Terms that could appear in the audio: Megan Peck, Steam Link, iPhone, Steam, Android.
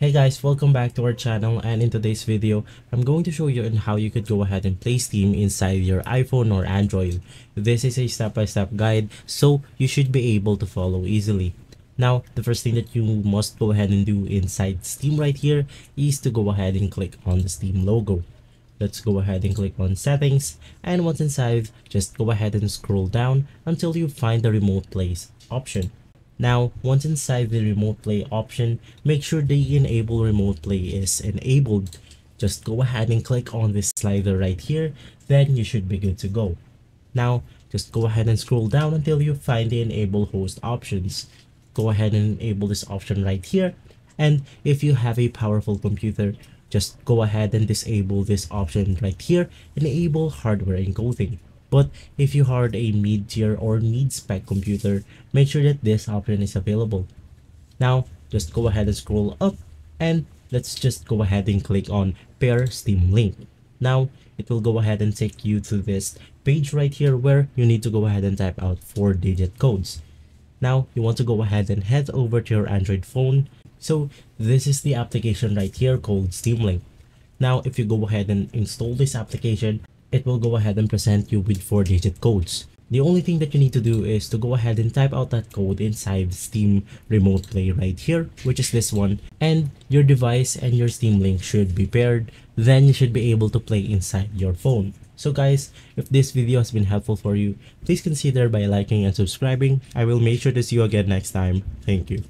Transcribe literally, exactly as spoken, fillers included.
Hey guys, welcome back to our channel, and in today's video, I'm going to show you on how you could go ahead and play Steam inside your iPhone or Android. This is a step-by-step guide, so you should be able to follow easily. Now, the first thing that you must go ahead and do inside Steam right here is to go ahead and click on the Steam logo. Let's go ahead and click on settings, and once inside, just go ahead and scroll down until you find the remote play option. Now, once inside the remote play option, make sure the enable remote play is enabled. Just go ahead and click on this slider right here, then you should be good to go. Now, just go ahead and scroll down until you find the enable host options. Go ahead and enable this option right here, and if you have a powerful computer, just go ahead and disable this option right here, enable hardware encoding. But if you are a mid-tier or mid-spec computer, make sure that this option is available. Now, just go ahead and scroll up, and let's just go ahead and click on Pair Steam Link. Now, it will go ahead and take you to this page right here where you need to go ahead and type out four digit codes. Now, you want to go ahead and head over to your Android phone. So, this is the application right here called Steam Link. Now, if you go ahead and install this application, it will go ahead and present you with four digit codes. The only thing that you need to do is to go ahead and type out that code inside Steam Remote Play right here, which is this one, and your device and your Steam Link should be paired. Then you should be able to play inside your phone. So guys, if this video has been helpful for you, please consider by liking and subscribing. I will make sure to see you again next time. Thank you.